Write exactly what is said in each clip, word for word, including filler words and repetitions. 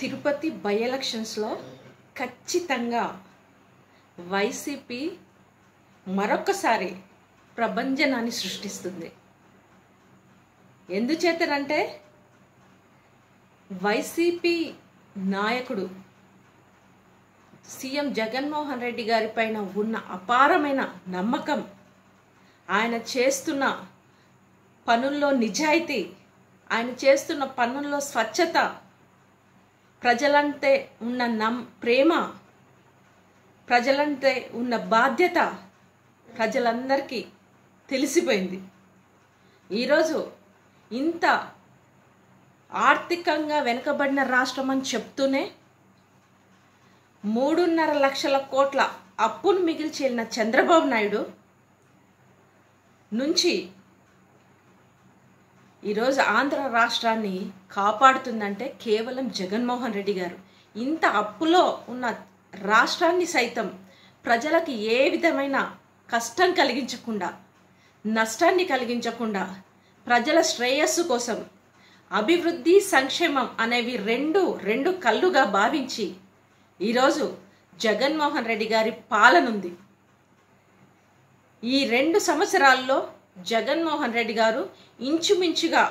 Tirupati by elections లో ఖచ్చితంగా YCP మరొకసారి ప్రబంజనాన్ని సృష్టిస్తుంది. ఎందుచేతనంటే వైసీపీ నాయకుడు సీఎం జగన్మోహన్ రెడ్డి గారిపైన ఉన్న అపారమైన నమ్మకం, ఆయన చేస్తున్న పనుల్లో నిజాయితీ, ఆయన చేస్తున్న పనుల్లో స్వచ్ఛత, ప్రజలంటే ఉన్న నమ్ ప్రేమ, ప్రజలంటే ఉన్న బాధ్యత ప్రజలందరికీ తెలిసిపోయింది. ఈరోజు ఇంత ఆర్థికంగా వెనుకబడిన రాష్ట్రం అని చెప్తూనే మూడున్నర లక్షల కోట్ల అప్పును మిగిల్చిన చంద్రబాబు నాయుడు నుంచి ఈరోజు ఆంధ్ర రాష్ట్రాన్ని కాపాడుతుందంటే కేవలం జగన్మోహన్ రెడ్డి గారు. ఇంత అప్పులో ఉన్న రాష్ట్రాన్ని సైతం ప్రజలకు ఏ విధమైన కష్టం కలిగించకుండా, నష్టాన్ని కలిగించకుండా, ప్రజల శ్రేయస్సు కోసం అభివృద్ధి సంక్షేమం అనేవి రెండు రెండు కళ్ళుగా భావించి ఈరోజు జగన్మోహన్ రెడ్డి గారి పాలనుంది. ఈ రెండు సంవత్సరాల్లో జగన్మోహన్ రెడ్డి గారు ఇంచుమించుగా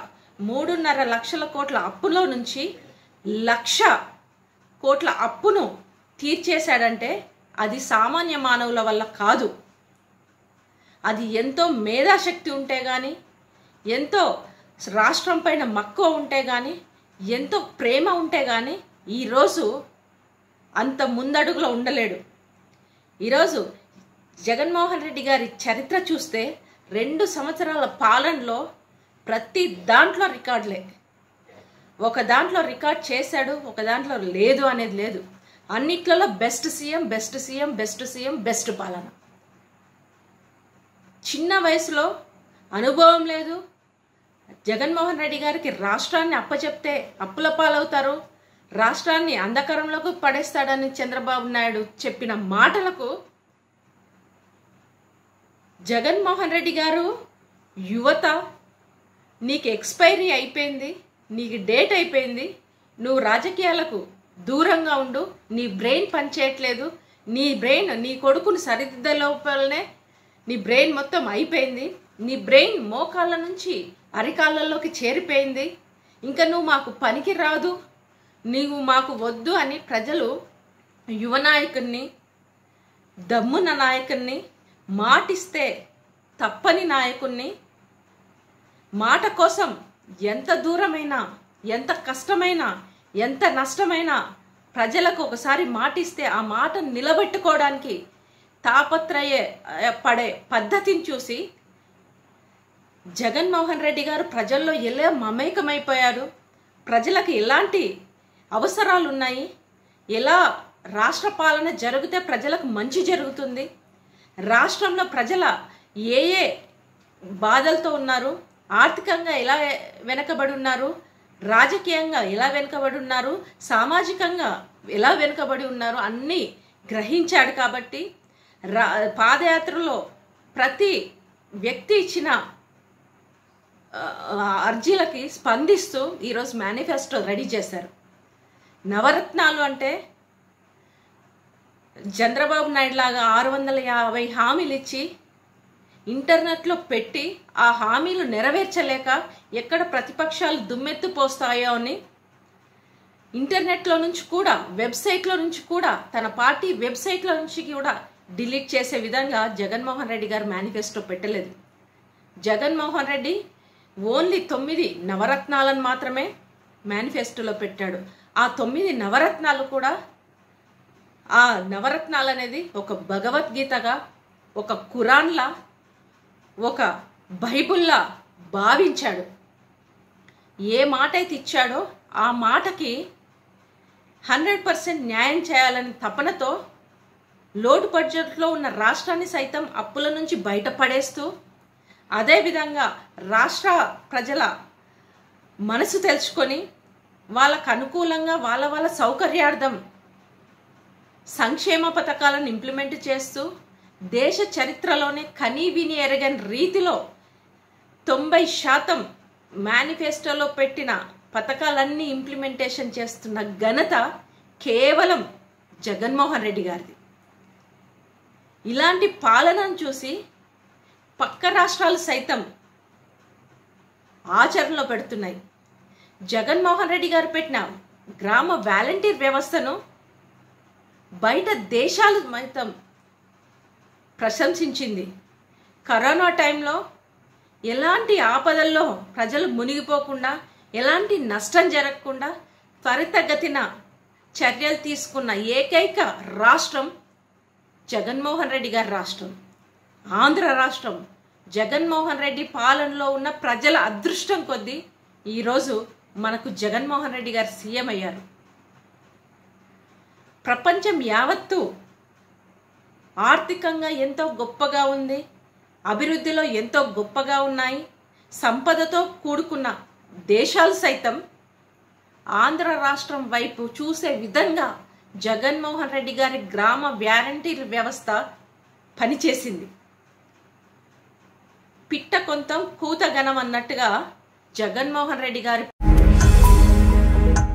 మూడున్నర లక్షల కోట్ల అప్పులో నుంచి లక్ష కోట్ల అప్పును తీర్చేశాడంటే అది సామాన్య మానవుల వల్ల కాదు. అది ఎంతో మేధాశక్తి ఉంటే కానీ, ఎంతో రాష్ట్రం పైన మక్కువ ఉంటే కానీ, ఎంతో ప్రేమ ఉంటే కానీ ఈరోజు అంత ముందడుగులో ఉండలేడు. ఈరోజు జగన్మోహన్ రెడ్డి గారి చరిత్ర చూస్తే రెండు సంవత్సరాల పాలనలో ప్రతి దాంట్లో రికార్డులే. ఒక దాంట్లో రికార్డ్ చేశాడు, ఒక దాంట్లో లేదు అనేది లేదు. అన్నిట్లలో best CM, best CM, best CM, best పాలన. చిన్న వయసులో అనుభవం లేదు. జగన్మోహన్ రెడ్డి గారికి రాష్ట్రాన్ని అప్పచెప్తే అప్పుల పాలవుతారు, రాష్ట్రాన్ని అంధకారంలోకి పడేస్తాడని చంద్రబాబు నాయుడు చెప్పిన మాటలకు జగన్మోహన్ రెడ్డి గారు యువత, నీకు ఎక్స్పైరీ అయిపోయింది, నీకు డేట్ అయిపోయింది, నువ్వు రాజకీయాలకు దూరంగా ఉండు, నీ బ్రెయిన్ పనిచేయట్లేదు, నీ బ్రెయిన్ నీ కొడుకును సరిదిద్దే లోపలనే నీ బ్రెయిన్ మొత్తం అయిపోయింది, నీ బ్రెయిన్ మోకాళ్ళ నుంచి అరికాళ్ళలోకి చేరిపోయింది, ఇంకా నువ్వు మాకు పనికి రాదు, నీవు మాకు వద్దు అని ప్రజలు యువ నాయకుడిని, దమ్మున్న నాయకుడిని, మాటిస్తే తప్పని నాయకుణ్ణి, మాట కోసం ఎంత దూరమైనా, ఎంత కష్టమైనా, ఎంత నష్టమైనా ప్రజలకు ఒకసారి మాటిస్తే ఆ మాట నిలబెట్టుకోవడానికి తాపత్రయ పడే పద్ధతిని చూసి జగన్మోహన్ రెడ్డి గారు ప్రజల్లో ఎలా మమేకమైపోయారు, ప్రజలకు ఎలాంటి అవసరాలు ఉన్నాయి, ఎలా రాష్ట్ర పాలన జరిగితే ప్రజలకు మంచి జరుగుతుంది, రాష్ట్రంలో ప్రజల ఏ ఏ బాధలతో ఉన్నారు, ఆర్థికంగా ఎలా వెనుకబడి ఉన్నారు, రాజకీయంగా ఎలా వెనుకబడి ఉన్నారు, సామాజికంగా ఎలా వెనుకబడి ఉన్నారు అన్నీ గ్రహించాడు. కాబట్టి రా పాదయాత్రలో ప్రతి వ్యక్తి ఇచ్చిన అర్జీలకి స్పందిస్తూ ఈరోజు మేనిఫెస్టో రెడీ చేశారు. నవరత్నాలు అంటే చంద్రబాబు నాయుడు లాగా ఆరు వందల యాభై హామీలు ఇచ్చి ఇంటర్నెట్లో పెట్టి ఆ హామీలు నెరవేర్చలేక ఎక్కడ ప్రతిపక్షాలు దుమ్మెత్తు పోస్తాయో అని ఇంటర్నెట్లో నుంచి కూడా, వెబ్సైట్లో నుంచి కూడా, తన పార్టీ వెబ్సైట్లో నుంచి కూడా డిలీట్ చేసే విధంగా జగన్మోహన్ రెడ్డి గారు మేనిఫెస్టో పెట్టలేదు. జగన్మోహన్ రెడ్డి ఓన్లీ తొమ్మిది నవరత్నాలను మాత్రమే మేనిఫెస్టోలో పెట్టాడు. ఆ తొమ్మిది నవరత్నాలు కూడా, ఆ నవరత్నాలు అనేది ఒక భగవద్గీతగా, ఒక ఖురాన్లా, ఒక బైబుల్లా భావించాడు. ఏ మాట అయితే ఇచ్చాడో ఆ మాటకి హండ్రెడ్ పర్సెంట్ న్యాయం చేయాలని తపనతో లోటు బడ్జెట్లో ఉన్న రాష్ట్రాన్ని సైతం అప్పుల నుంచి బయటపడేస్తూ, అదేవిధంగా రాష్ట్ర ప్రజల మనసు తెలుసుకొని వాళ్ళకు అనుకూలంగా వాళ్ళ వాళ్ళ సౌకర్యార్థం సంక్షేమ పథకాలను ఇంప్లిమెంట్ చేస్తూ దేశ చరిత్రలోనే కనీ విని ఎరగని రీతిలో తొంభై శాతం మేనిఫెస్టోలో పెట్టిన పతకాలన్నీ ఇంప్లిమెంటేషన్ చేస్తున్న ఘనత కేవలం జగన్మోహన్ రెడ్డి గారిది. ఇలాంటి పాలనను చూసి పక్క రాష్ట్రాలు సైతం ఆచరణలో పెడుతున్నాయి. జగన్మోహన్ రెడ్డి గారు పెట్టిన గ్రామ వాలంటీర్ వ్యవస్థను బయట దేశాలు సైతం ప్రశంసించింది. కరోనా టైంలో ఎలాంటి ఆపదల్లో ప్రజలు మునిగిపోకుండా, ఎలాంటి నష్టం జరగకుండా త్వరితగతిన చర్యలు తీసుకున్న ఏకైక రాష్ట్రం జగన్మోహన్ రెడ్డి గారి రాష్ట్రం ఆంధ్ర రాష్ట్రం. జగన్మోహన్ రెడ్డి పాలనలో ఉన్న ప్రజల అదృష్టం కొద్దీ ఈరోజు మనకు జగన్మోహన్ రెడ్డి గారు సీఎం అయ్యారు. ప్రపంచం యావత్తు ఆర్థికంగా ఎంతో గొప్పగా ఉంది, అభివృద్ధిలో ఎంతో గొప్పగా ఉన్నాయి, సంపదతో కూడుకున్న దేశాలు సైతం ఆంధ్ర రాష్ట్రం వైపు చూసే విధంగా జగన్మోహన్ రెడ్డి గారి గ్రామ వాలంటీర్ వ్యవస్థ పనిచేసింది. పిట్ట కొంతం కూతగనం అన్నట్టుగా జగన్మోహన్ రెడ్డి గారి